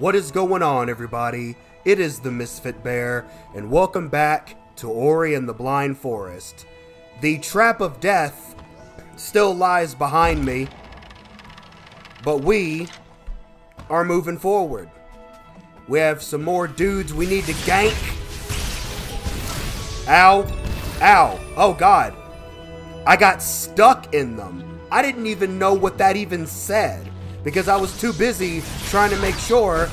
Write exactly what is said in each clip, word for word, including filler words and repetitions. What is going on, everybody? It is the Misfit Bear, and welcome back to Ori and the Blind Forest. The trap of death still lies behind me, but we are moving forward. We have some more dudes we need to gank. Ow. Ow. Oh, God. I got stuck in them. I didn't even know what that even said, because I was too busy trying to make sure.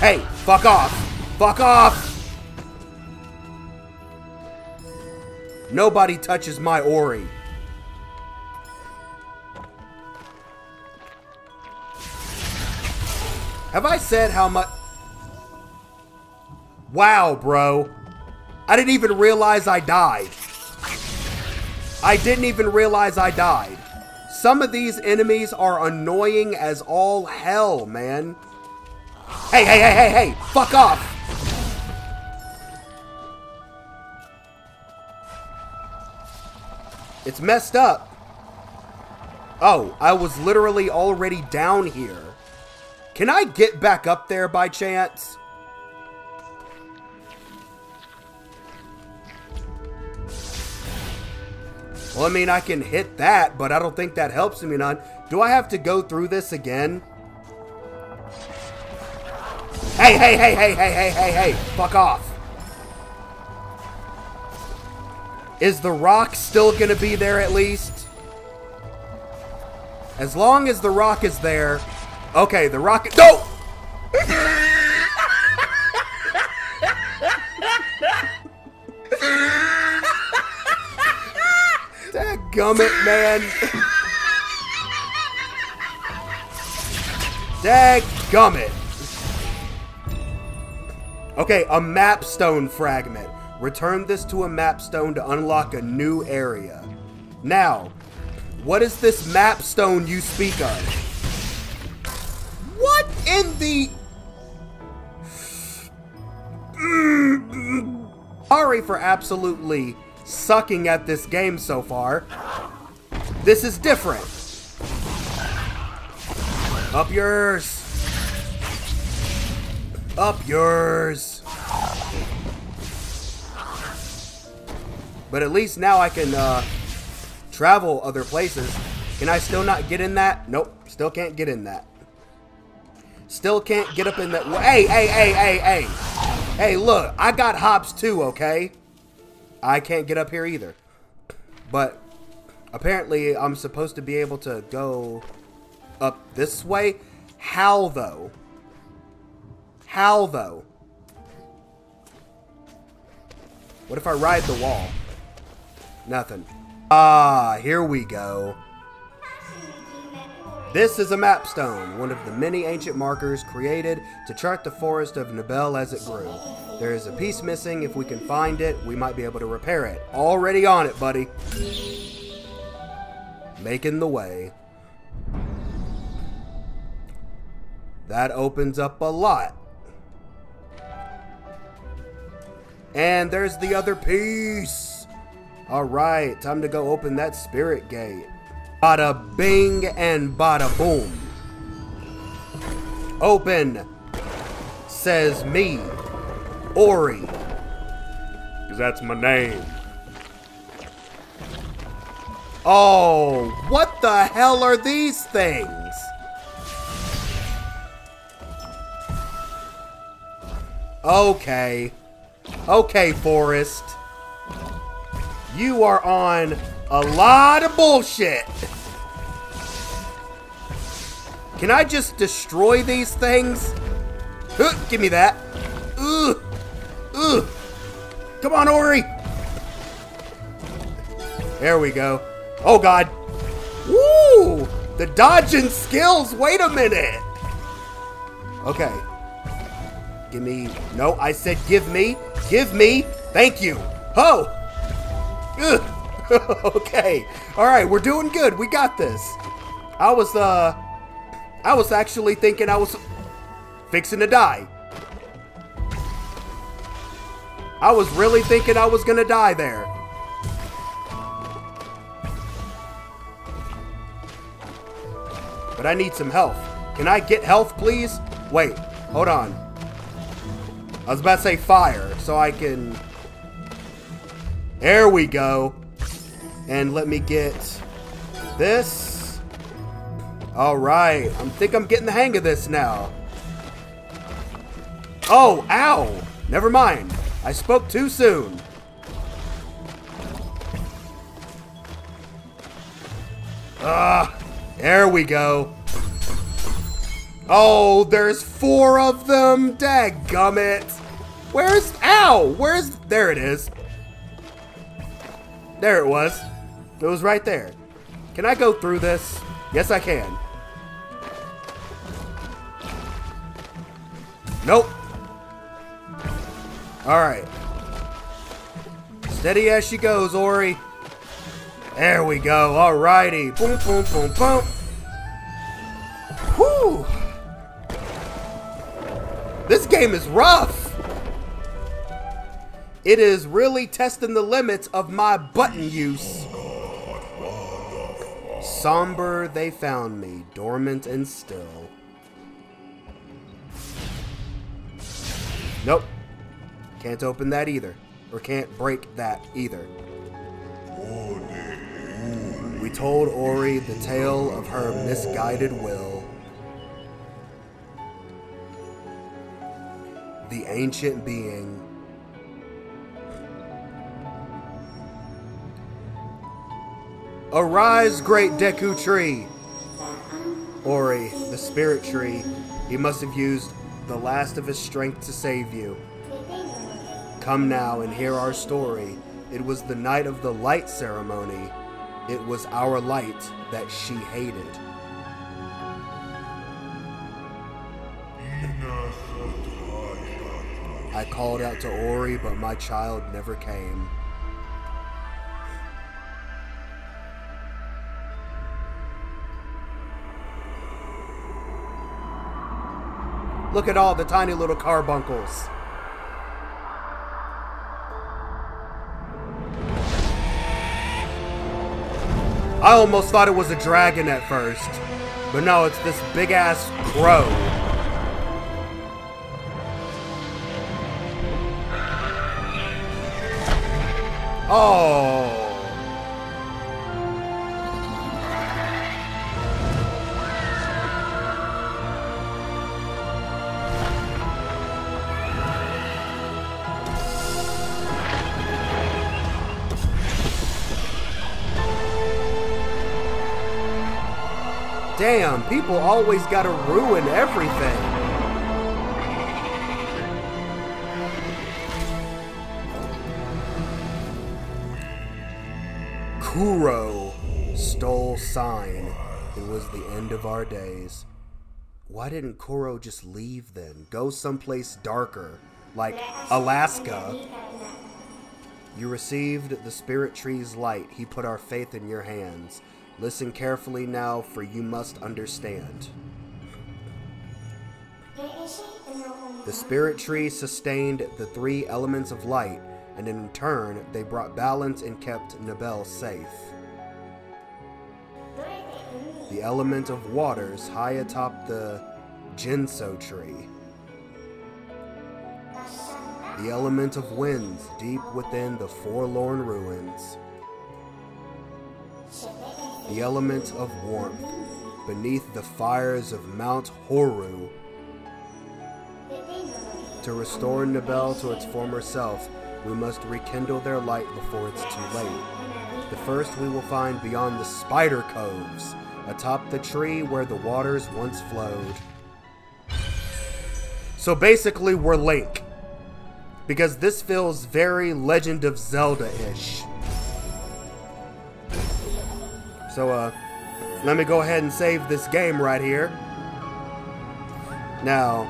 Hey, fuck off. Fuck off. Nobody touches my Ori. Have I said how much? Wow, bro. I didn't even realize I died. I didn't even realize I died. Some of these enemies are annoying as all hell, man. Hey, hey, hey, hey, hey! Fuck off! It's messed up. Oh, I was literally already down here. Can I get back up there by chance? Well, I mean, I can hit that, but I don't think that helps me none. Do I have to go through this again? Hey, hey, hey, hey, hey, hey, hey, hey. Fuck off. Is the rock still going to be there at least? As long as the rock is there. Okay, the rock is... No! Dadgummit, man. Dadgummit. Okay, a mapstone fragment. Return this to a mapstone to unlock a new area. Now, what is this mapstone you speak of? What in the... Sorry for absolutely sucking at this game so far. This is different. Up yours. Up yours. But at least now I can uh, travel other places. Can I still not get in that? Nope. Still can't get in that. Still can't get up in that. Hey, hey, hey, hey, hey. Hey, look. I got hops too, okay? I can't get up here either. But apparently I'm supposed to be able to go up this way. How, though? How, though? What if I ride the wall? Nothing. Ah, here we go. This is a mapstone, one of the many ancient markers created to chart the forest of Nibel as it grew. There is a piece missing. If we can find it, we might be able to repair it. Already on it, buddy. Making the way. That opens up a lot. And there's the other piece. All right, time to go open that spirit gate. Bada bing and bada boom. Open, says me, Ori. Because that's my name. Oh, what the hell are these things? Okay. Okay, Forest. You are on a lot of bullshit. Can I just destroy these things? Huh, give me that. Ugh. Ugh. Come on, Ori. There we go. Oh, God. Woo! The dodging skills. Wait a minute. Okay. Give me. No, I said give me. Give me. Thank you. Ho. Ugh. Okay. All right. We're doing good. We got this. I was, uh, I was actually thinking I was fixing to die. I was really thinking I was going to die there. But I need some health. Can I get health, please? Wait. Hold on. I was about to say fire, so I can... There we go. And let me get this. All right. I think I'm getting the hang of this now. Oh, ow. Never mind. I spoke too soon. Ah, there we go. Oh, there's four of them. Dadgummit. Where's... Ow! Where's... There it is. There it was. It was right there. Can I go through this? Yes, I can. Nope. Alright. Steady as she goes, Ori. There we go. Alrighty. Boom, boom, boom, boom. Whew. This game is rough. It is really testing the limits of my button use. Somber, they found me, dormant and still. Nope. Can't open that either. Or can't break that either. We told Ori the tale of her misguided will. The ancient being. Arise, great Deku Tree! Ori, the spirit tree, he must have used the last of his strength to save you. Come now and hear our story. It was the night of the light ceremony. It was our light that she hated. I called out to Ori, but my child never came. Look at all the tiny little carbuncles. I almost thought it was a dragon at first, but no, it's this big-ass crow. Oh. Damn, people always gotta ruin everything. Kuro stole sign. It was the end of our days. Why didn't Kuro just leave then? Go someplace darker, like Alaska. You received the spirit tree's light. He put our faith in your hands. Listen carefully now, for you must understand. The spirit tree sustained the three elements of light, and in turn, they brought balance and kept Nibel safe. The element of waters high atop the Ginso Tree. The element of winds deep within the forlorn ruins. The element of warmth beneath the fires of Mount Horu. To restore Nibel to its former self, we must rekindle their light before it's too late. The first we will find beyond the spider coves, atop the tree where the waters once flowed. So basically, we're Link. Because this feels very Legend of Zelda-ish. So, uh, let me go ahead and save this game right here. Now,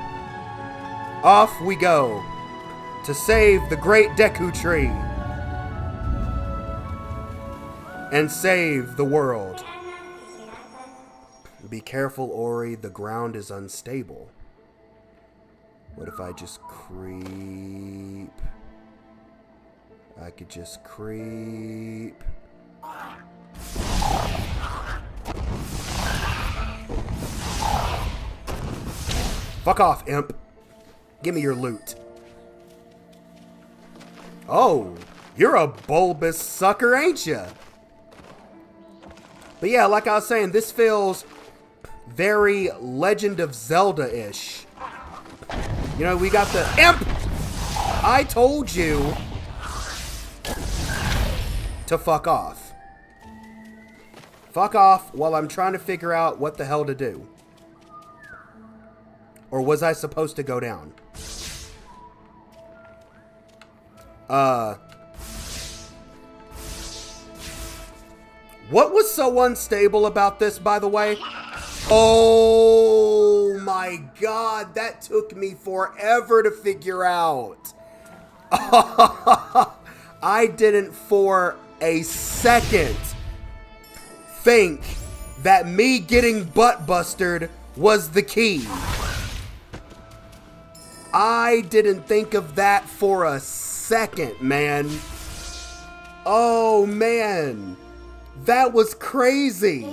off we go. To save the great Deku Tree. And save the world. Be careful, Ori. The ground is unstable. What if I just creep? I could just creep. Fuck off, imp. Give me your loot. Oh, you're a bulbous sucker, ain't ya? But yeah, like I was saying, this feels very Legend of Zelda-ish. You know, we got the imp! I told you to fuck off. Fuck off while I'm trying to figure out what the hell to do. Or was I supposed to go down? Uh... What was so unstable about this, by the way? Oh my god, that took me forever to figure out. I didn't for a second think that me getting butt-bustered was the key. I didn't think of that for a second, man. Oh, man. That was crazy.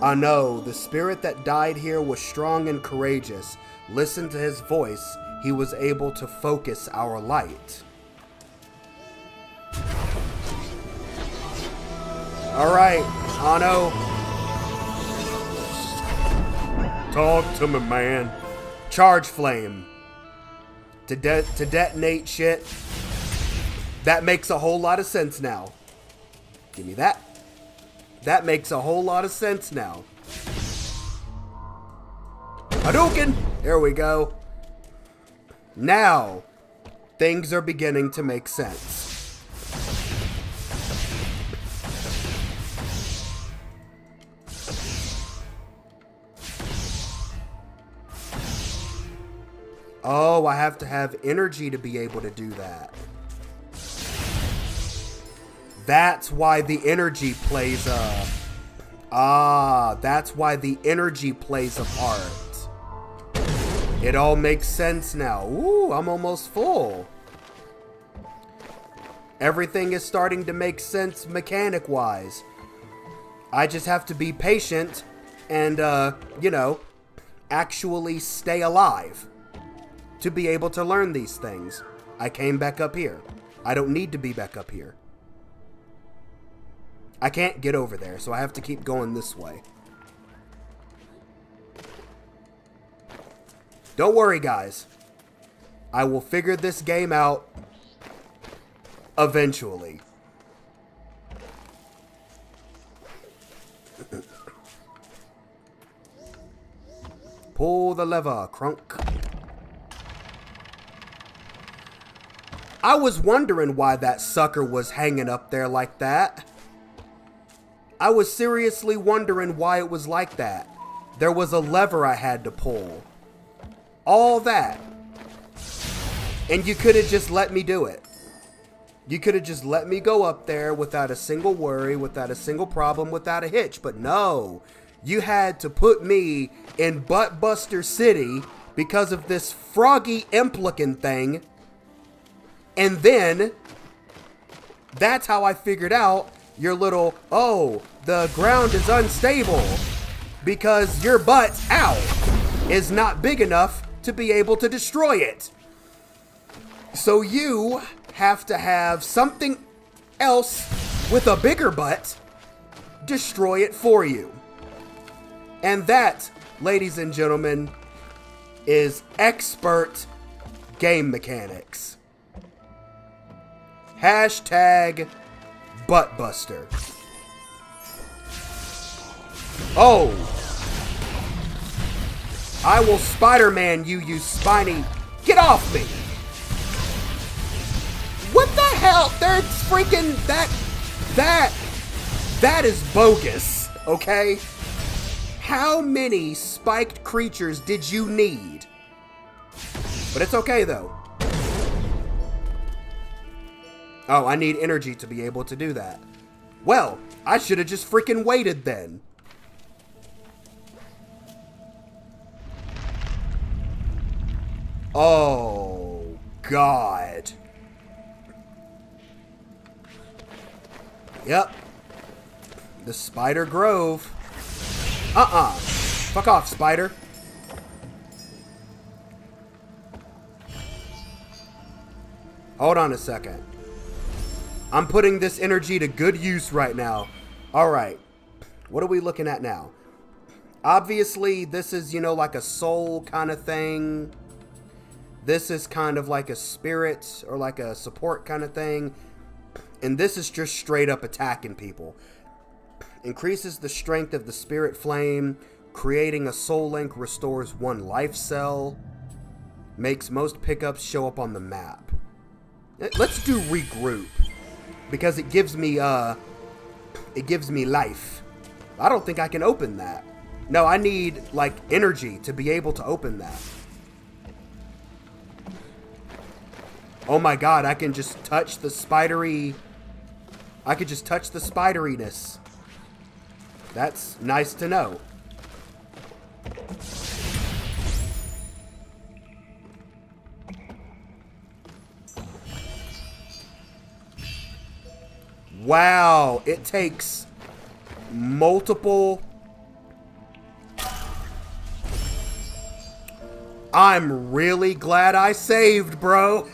I know, the spirit that died here was strong and courageous. Listen to his voice. He was able to focus our light. All right, Hano. Talk to me, man. Charge flame. To, de to detonate shit. That makes a whole lot of sense now. Give me that. That makes a whole lot of sense now. Hadouken! There we go. Now, things are beginning to make sense. Oh, I have to have energy to be able to do that. That's why the energy plays a... Ah, that's why the energy plays a part. It all makes sense now. Ooh, I'm almost full. Everything is starting to make sense mechanic-wise. I just have to be patient and, uh, you know, actually stay alive to be able to learn these things. I came back up here. I don't need to be back up here. I can't get over there, so I have to keep going this way. Don't worry, guys. I will figure this game out eventually. Pull the lever, Crunk. I was wondering why that sucker was hanging up there like that. I was seriously wondering why it was like that. There was a lever I had to pull. All that. And you could have just let me do it. You could have just let me go up there without a single worry, without a single problem, without a hitch. But no, you had to put me in Butt Buster City because of this froggy imp-looking thing. And then, that's how I figured out your little, oh, the ground is unstable because your butt, ow, is not big enough to be able to destroy it. So you have to have something else with a bigger butt destroy it for you. And that, ladies and gentlemen, is expert game mechanics. Hashtag Butt Buster. Oh! I will Spider-Man you, you spiny. Get off me! What the hell? They're freaking that. That. That is bogus, okay? How many spiked creatures did you need? But it's okay, though. Oh, I need energy to be able to do that. Well, I should have just freaking waited then. Oh, God. Yep. The Spider Grove. Uh-uh. Fuck off, spider. Hold on a second. I'm putting this energy to good use right now. All right. What are we looking at now? Obviously, this is, you know, like a soul kind of thing. This is kind of like a spirit or like a support kind of thing. And this is just straight up attacking people. Increases the strength of the spirit flame. Creating a soul link restores one life cell. Makes most pickups show up on the map. Let's do regroup. Because it gives me, uh, it gives me life. I don't think I can open that. No, I need, like, energy to be able to open that. Oh my god, I can just touch the spidery... I could just touch the spideriness. That's nice to know. Wow, it takes multiple... I'm really glad I saved, bro.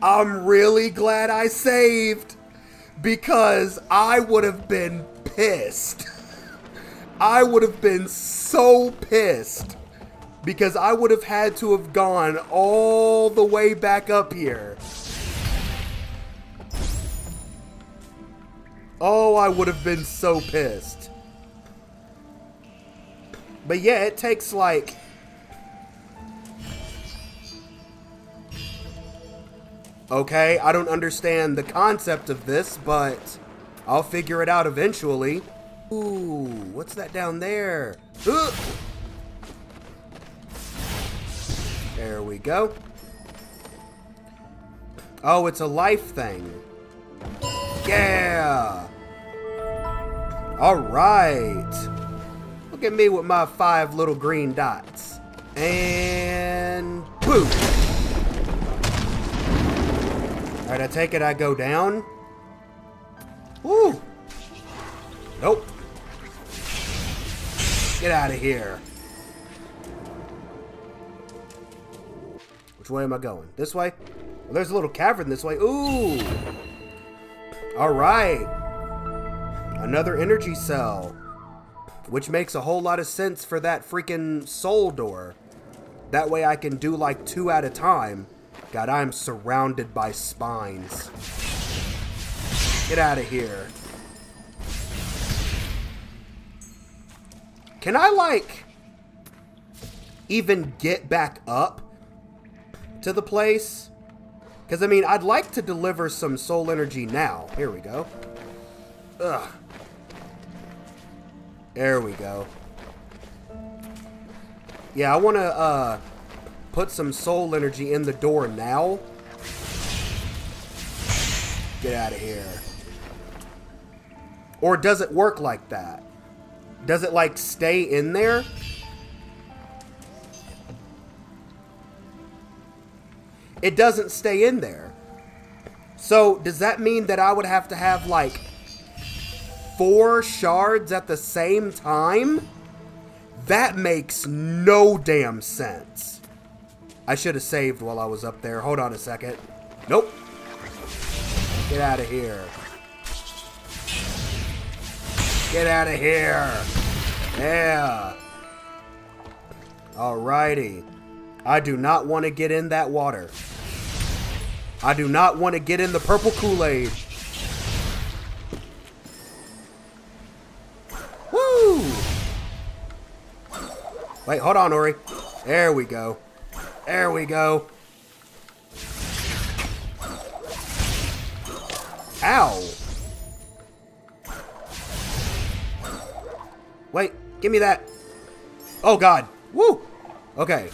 I'm really glad I saved because I would have been pissed. I would have been so pissed because I would have had to have gone all the way back up here. Oh, I would have been so pissed. But yeah, it takes like... Okay, I don't understand the concept of this, but I'll figure it out eventually. Ooh, what's that down there? Ooh! There we go. Oh, it's a life thing. Yeah! All right. Look at me with my five little green dots. And boom. All right, I take it I go down. Woo. Nope. Get out of here. Which way am I going? This way? Well, there's a little cavern this way. Ooh. All right. Another energy cell. Which makes a whole lot of sense for that freaking soul door. That way I can do like two at a time. God, I am surrounded by spines. Get out of here. Can I like even get back up to the place? Because I mean, I'd like to deliver some soul energy now. Here we go. Ugh. There we go. Yeah, I want to uh, put some soul energy in the door now. Get out of here. Or does it work like that? Does it, like, stay in there? It doesn't stay in there. So, does that mean that I would have to have, like... four shards at the same time? That makes no damn sense. I should have saved while I was up there. Hold on a second. Nope. Get out of here. Get out of here. Yeah. Alrighty. I do not want to get in that water. I do not want to get in the purple Kool-Aid. Wait, hold on, Ori. There we go. There we go. Ow. Wait, give me that. Oh, God. Woo. Okay.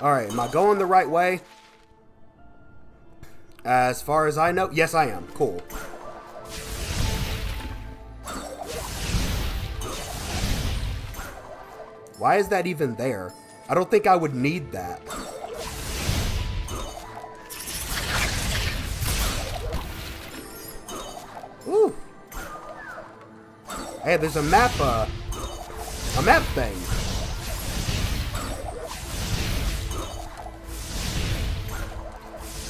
All right, am I going the right way? As far as I know, yes, I am. Cool. Why is that even there? I don't think I would need that. Ooh. Hey, there's a map, uh, a map thing.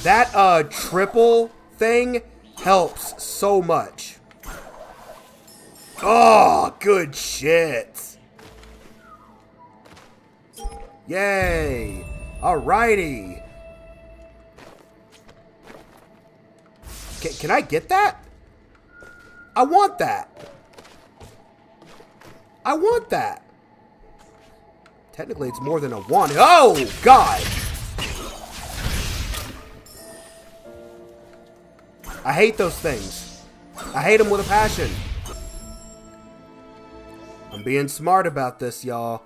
That uh, triple thing helps so much. Oh, good shit. Yay. Alrighty. Can, can I get that? I want that. I want that. Technically, it's more than a one. Oh, God. I hate those things. I hate them with a passion. I'm being smart about this, y'all.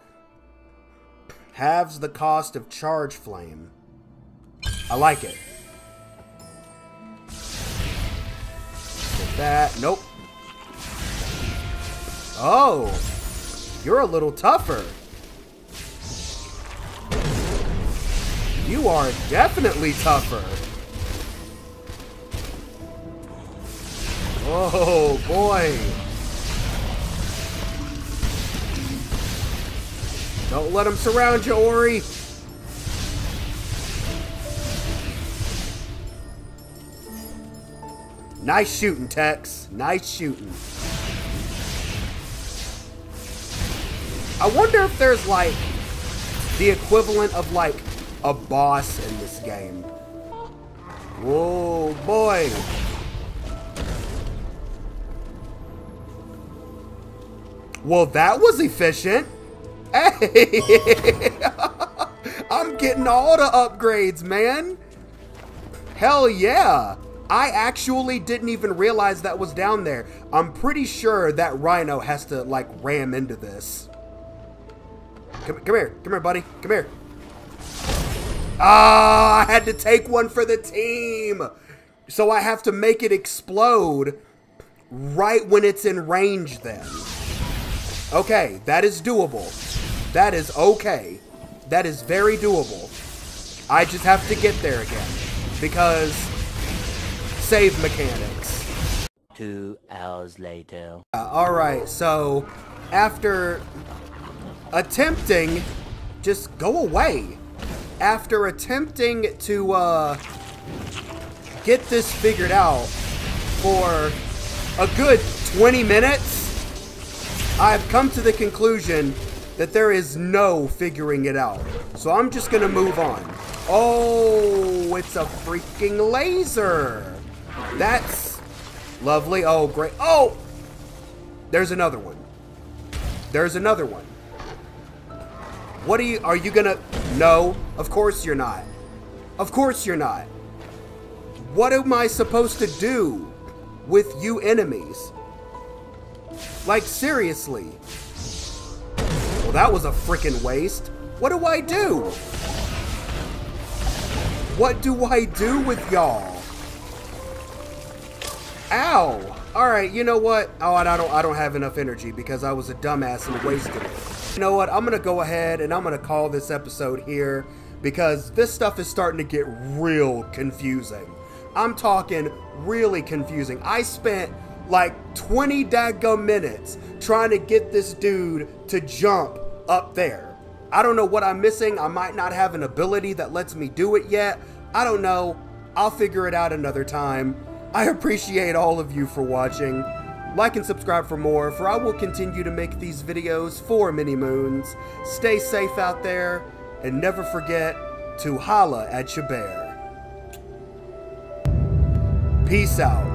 Halves the cost of charge flame. I like it. Get that. Nope. Oh, you're a little tougher. You are definitely tougher. Oh, boy. Don't let them surround you, Ori. Nice shooting, Tex. Nice shooting. I wonder if there's, like, the equivalent of, like, a boss in this game. Whoa, boy. Well, that was efficient. Hey, I'm getting all the upgrades, man. Hell yeah. I actually didn't even realize that was down there. I'm pretty sure that Rhino has to, like, ram into this. Come, come here. Come here, buddy. Come here. Ah, I had to take one for the team. So I have to make it explode right when it's in range then. Okay, that is doable. That is okay. That is very doable. I just have to get there again because save mechanics. Two hours later. Uh, all right, so after attempting, just go away. After attempting to uh, get this figured out for a good twenty minutes, I've come to the conclusion that there is no figuring it out. So I'm just gonna move on. Oh, it's a freaking laser. That's lovely. Oh, great. Oh, there's another one. There's another one. What are you, are you gonna, no, of course you're not. Of course you're not. What am I supposed to do with you enemies? Like, seriously. That was a freaking waste. What do I do? What do I do with y'all? Ow. All right, you know what? Oh, and I don't I don't have enough energy because I was a dumbass and wasted it. You know what? I'm gonna go ahead and I'm gonna call this episode here because this stuff is starting to get real confusing. I'm talking really confusing. I spent like twenty daggum minutes trying to get this dude to jump up there. I don't know what I'm missing. I might not have an ability that lets me do it yet. I don't know. I'll figure it out another time. I appreciate all of you for watching. Like and subscribe for more, for I will continue to make these videos for Mini Moons. Stay safe out there, and never forget to holla at your bear. Peace out.